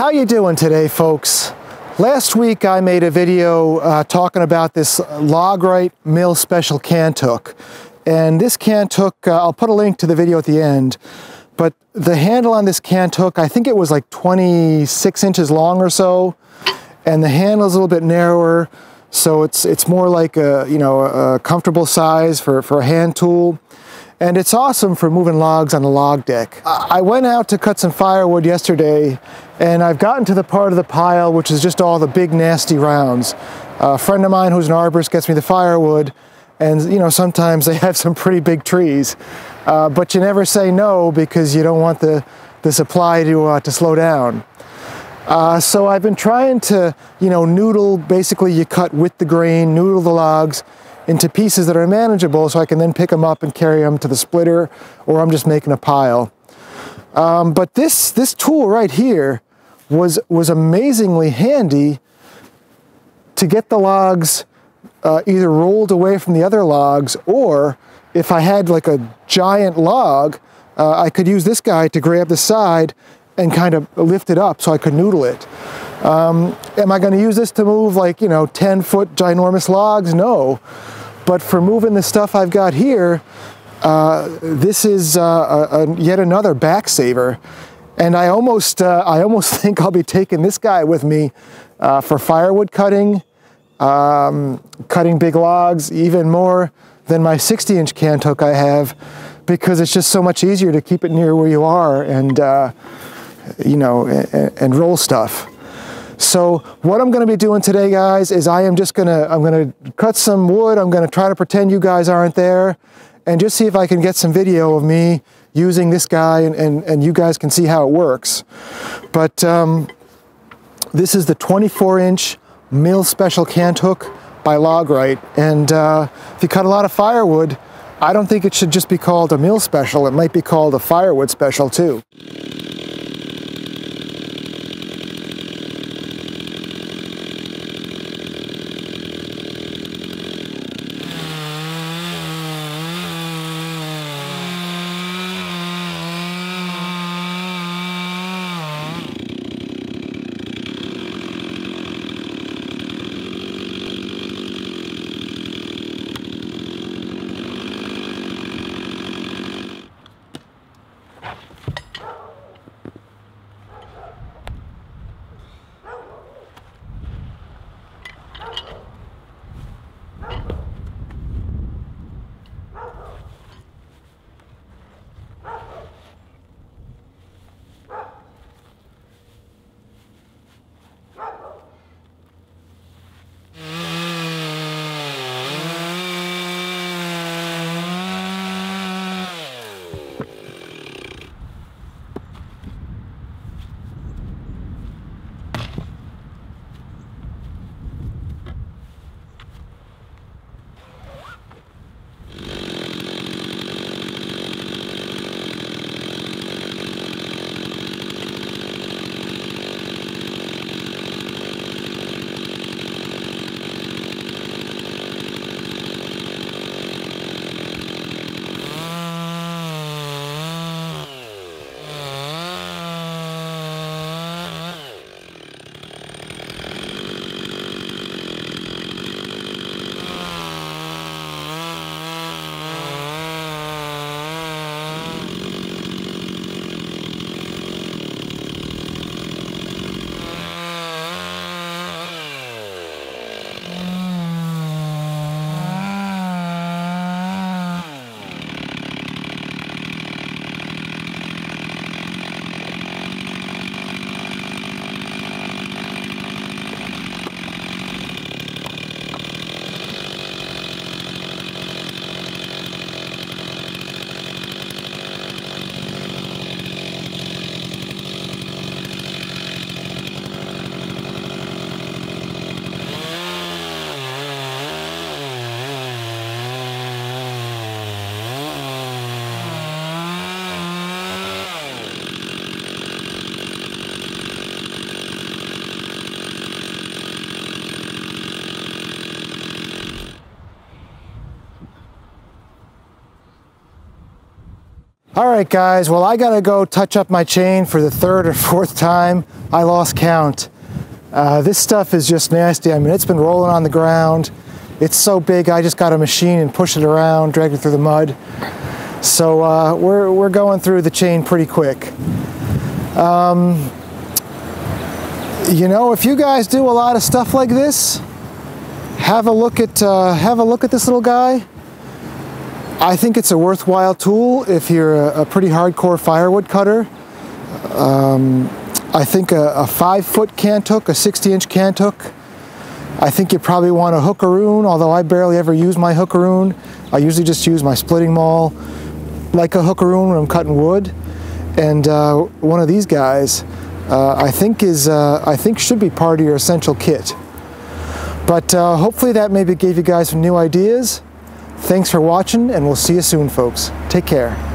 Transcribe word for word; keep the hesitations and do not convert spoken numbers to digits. How you doing today, folks? Last week I made a video uh, talking about this LogRite Mill Special Cant Hook. And this cant hook, uh, I'll put a link to the video at the end, but the handle on this cant hook, I think it was like twenty-six inches long or so, and the handle is a little bit narrower, so it's it's more like a, you know, a comfortable size for, for a hand tool. And it's awesome for moving logs on the log deck. I went out to cut some firewood yesterday, and I've gotten to the part of the pile which is just all the big nasty rounds. A friend of mine who's an arborist gets me the firewood, and you know, sometimes they have some pretty big trees. Uh, but you never say no, because you don't want the, the supply to, uh, to slow down. Uh, so I've been trying to, you know, noodle, basically you cut with the grain, noodle the logs into pieces that are manageable, so I can then pick them up and carry them to the splitter, or I'm just making a pile. Um, but this this tool right here was was amazingly handy to get the logs uh, either rolled away from the other logs, or if I had like a giant log, uh, I could use this guy to grab the side and kind of lift it up so I could noodle it. Um, am I going to use this to move like, you know, ten foot ginormous logs? No. But for moving the stuff I've got here, uh, this is uh, a, a yet another back saver. And I almost, uh, I almost think I'll be taking this guy with me uh, for firewood cutting, um, cutting big logs, even more than my sixty inch cant hook I have, because it's just so much easier to keep it near where you are and, uh, you know, and, and roll stuff. So what I'm going to be doing today, guys, is I am just going to, I'm going to cut some wood. I'm going to try to pretend you guys aren't there and just see if I can get some video of me using this guy, and, and, and you guys can see how it works. But um, this is the twenty-four inch Mill Special Cant Hook by LogRite. And uh, if you cut a lot of firewood, I don't think it should just be called a Mill Special. It might be called a Firewood Special too. All right, guys, well, I gotta go touch up my chain for the third or fourth time. I lost count. Uh, this stuff is just nasty. I mean, it's been rolling on the ground. It's so big, I just got a machine and pushed it around, dragged it through the mud. So uh, we're, we're going through the chain pretty quick. Um, you know, if you guys do a lot of stuff like this, have a look at, uh, have a look at this little guy. I think it's a worthwhile tool if you're a, a pretty hardcore firewood cutter. Um, I think a, a five foot cant hook, a sixty inch cant hook. I think you probably want a hookeroon, although I barely ever use my hookeroon. I usually just use my splitting maul, like a hookeroon when I'm cutting wood. And uh, one of these guys, uh, I think is, uh, I think should be part of your essential kit. But uh, hopefully that maybe gave you guys some new ideas. Thanks for watching, and we'll see you soon, folks. Take care.